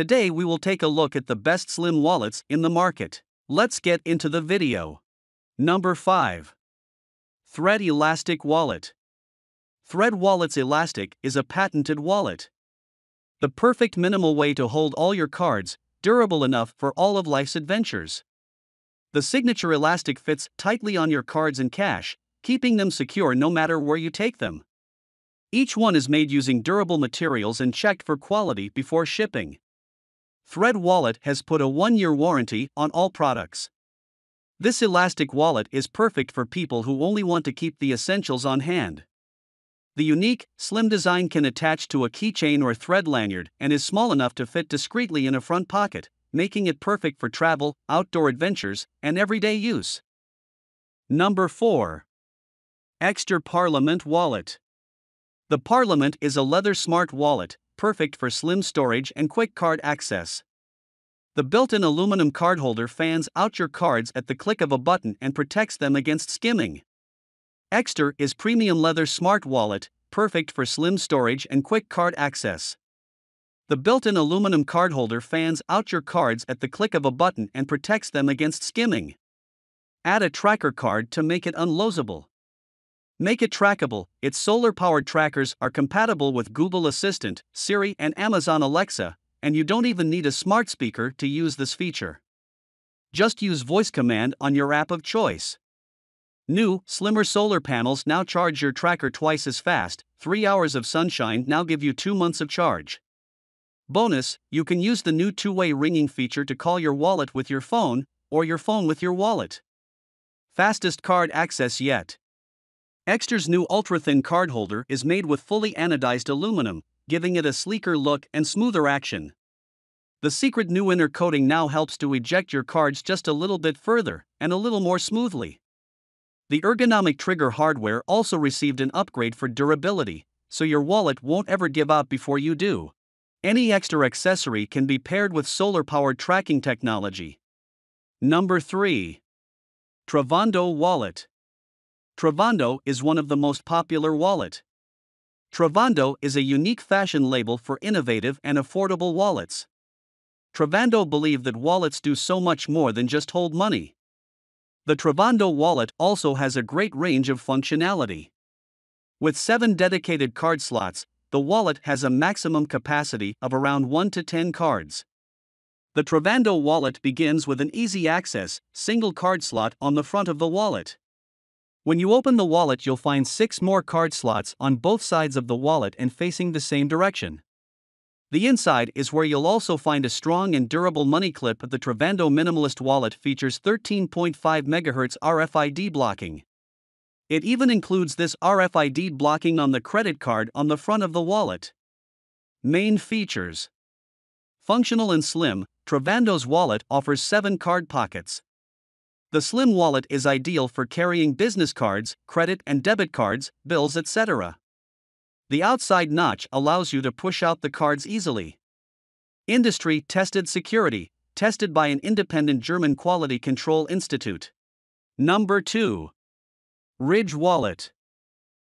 Today we will take a look at the best slim wallets in the market. Let's get into the video. Number 5. Thread Elastic Wallet. Thread Wallet's Elastic is a patented wallet. The perfect minimal way to hold all your cards, durable enough for all of life's adventures. The signature Elastic fits tightly on your cards and cash, keeping them secure no matter where you take them. Each one is made using durable materials and checked for quality before shipping. Thread Wallet has put a 1-year warranty on all products. This Elastic Wallet is perfect for people who only want to keep the essentials on hand. The unique, slim design can attach to a keychain or thread lanyard and is small enough to fit discreetly in a front pocket, making it perfect for travel, outdoor adventures, and everyday use. Number 4. Ekster Parliament Wallet. The Parliament is a leather smart wallet, perfect for slim storage and quick card access. The built-in aluminum cardholder fans out your cards at the click of a button and protects them against skimming. Ekster is premium leather smart wallet, perfect for slim storage and quick card access. The built-in aluminum cardholder fans out your cards at the click of a button and protects them against skimming. Add a tracker card to make it unlosable. Make it trackable. Its solar-powered trackers are compatible with Google Assistant, Siri, and Amazon Alexa, and you don't even need a smart speaker to use this feature. Just use voice command on your app of choice. New, slimmer solar panels now charge your tracker twice as fast. 3 hours of sunshine now give you 2 months of charge. Bonus, you can use the new two-way ringing feature to call your wallet with your phone, or your phone with your wallet. Fastest card access yet. Ekster's new ultra-thin cardholder is made with fully anodized aluminum, giving it a sleeker look and smoother action. The secret new inner coating now helps to eject your cards just a little bit further, and a little more smoothly. The ergonomic trigger hardware also received an upgrade for durability, so your wallet won't ever give out before you do. Any Ekster accessory can be paired with solar-powered tracking technology. Number 3. Travando Wallet. Travando is one of the most popular wallets. Travando is a unique fashion label for innovative and affordable wallets. Travando believe that wallets do so much more than just hold money. The Travando wallet also has a great range of functionality. With 7 dedicated card slots, the wallet has a maximum capacity of around 1 to 10 cards. The Travando wallet begins with an easy access, single card slot on the front of the wallet. When you open the wallet, you'll find 6 more card slots on both sides of the wallet and facing the same direction. The inside is where you'll also find a strong and durable money clip. The Travando Minimalist Wallet features 13.5 MHz RFID blocking. It even includes this RFID blocking on the credit card on the front of the wallet. Main features. Functional and slim, Travando's wallet offers 7 card pockets. The slim wallet is ideal for carrying business cards, credit and debit cards, bills, etc. The outside notch allows you to push out the cards easily. Industry-tested security, tested by an independent German quality control institute. Number 2. Ridge Wallet.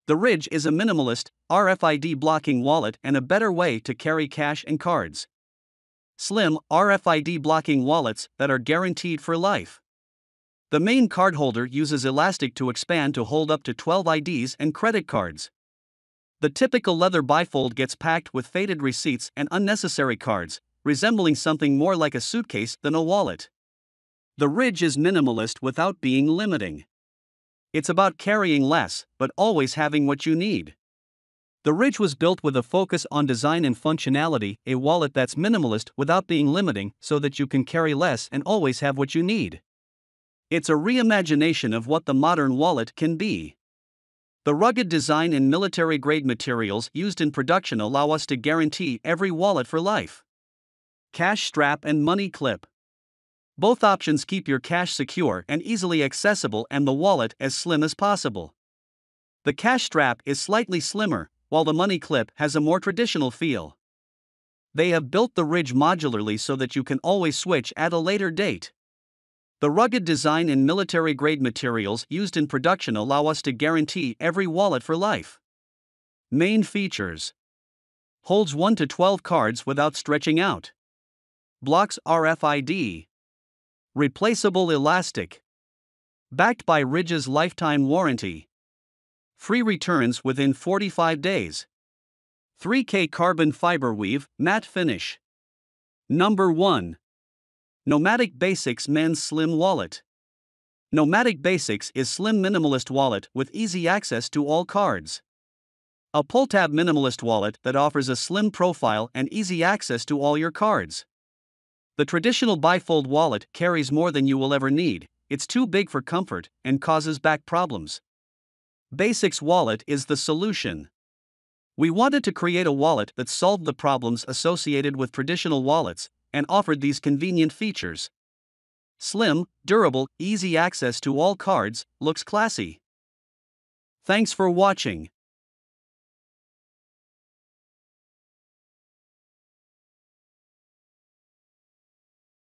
The Ridge is a minimalist, RFID blocking wallet and a better way to carry cash and cards. Slim, RFID blocking wallets that are guaranteed for life. The main cardholder uses elastic to expand to hold up to 12 IDs and credit cards. The typical leather bifold gets packed with faded receipts and unnecessary cards, resembling something more like a suitcase than a wallet. The Ridge is minimalist without being limiting. It's about carrying less, but always having what you need. The Ridge was built with a focus on design and functionality, a wallet that's minimalist without being limiting so that you can carry less and always have what you need. It's a reimagination of what the modern wallet can be. The rugged design and military-grade materials used in production allow us to guarantee every wallet for life. Cash strap and money clip. Both options keep your cash secure and easily accessible and the wallet as slim as possible. The cash strap is slightly slimmer, while the money clip has a more traditional feel. They have built the Ridge modularly so that you can always switch at a later date. The rugged design and military-grade materials used in production allow us to guarantee every wallet for life. Main features. Holds 1 to 12 cards without stretching out. Blocks RFID. Replaceable elastic. Backed by Ridge's lifetime warranty. Free returns within 45 days. 3K carbon fiber weave, matte finish. Number 1. Nomadic Basics Men's Slim Wallet. Nomadic Basics is slim minimalist wallet with easy access to all cards. A pull-tab minimalist wallet that offers a slim profile and easy access to all your cards. The traditional bifold wallet carries more than you will ever need, it's too big for comfort, and causes back problems. Basics Wallet is the solution. We wanted to create a wallet that solved the problems associated with traditional wallets and offered these convenient features. Slim, durable, easy access to all cards, looks classy. Thanks for watching.